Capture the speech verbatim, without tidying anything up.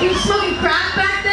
He was smoking crack back then.